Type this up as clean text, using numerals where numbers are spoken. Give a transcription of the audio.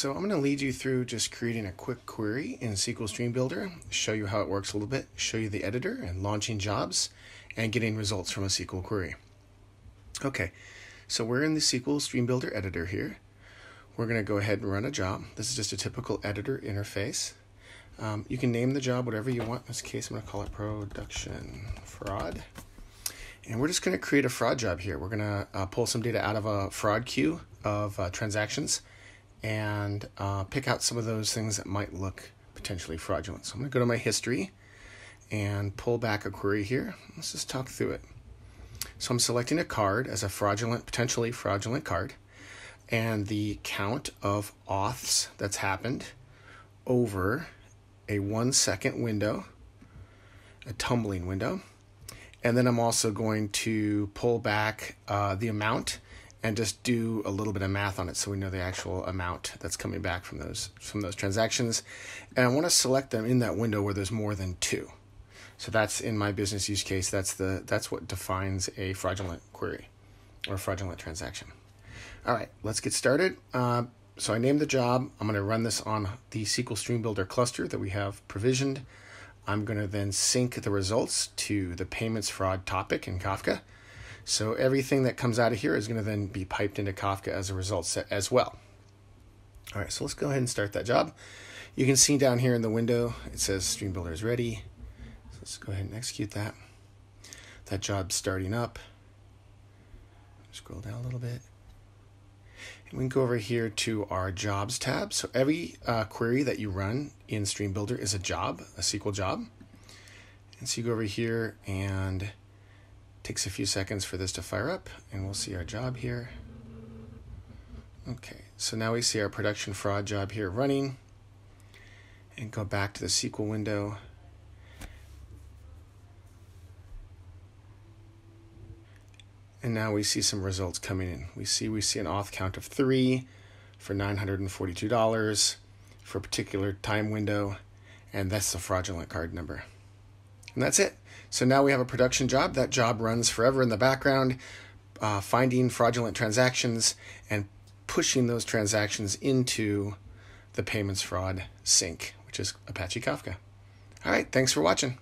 So I'm going to lead you through just creating a quick query in SQL Stream Builder, show you how it works a little bit, show you the editor and launching jobs and getting results from a SQL query. Okay, so we're in the SQL Stream Builder editor here. We're going to go ahead and run a job. This is just a typical editor interface. You can name the job whatever you want. In this case, I'm going to call it Production Fraud. And we're just going to create a fraud job here. We're going to pull some data out of a fraud queue of transactions and pick out some of those things that might look potentially fraudulent. So I'm going to go to my history and pull back a query here. Let's just talk through it. So I'm selecting a card as a fraudulent, potentially fraudulent card, and the count of auths that's happened over a 1 second window, a tumbling window. And then I'm also going to pull back the amount and just do a little bit of math on it so we know the actual amount that's coming back from those transactions. And I want to select them in that window where there's more than two. So that's in my business use case, that's what defines a fraudulent query or fraudulent transaction. All right, let's get started. So I named the job. I'm going to run this on the SQL Stream Builder cluster that we have provisioned. I'm going to then sync the results to the payments fraud topic in Kafka. So everything that comes out of here is going to then be piped into Kafka as a result set as well. All right, so let's go ahead and start that job. You can see down here in the window, it says Stream Builder is ready. So let's go ahead and execute that. That job's starting up. Scroll down a little bit. And we can go over here to our Jobs tab. So every query that you run in Stream Builder is a job, a SQL job. And so you go over here and it takes a few seconds for this to fire up, and we'll see our job here. Okay, so now we see our production fraud job here running. And go back to the SQL window. And now we see some results coming in. We see an auth count of 3 for $942 for a particular time window, and that's the fraudulent card number. And that's it. So now we have a production job. That job runs forever in the background, finding fraudulent transactions and pushing those transactions into the payments fraud sync, which is Apache Kafka. All right, thanks for watching.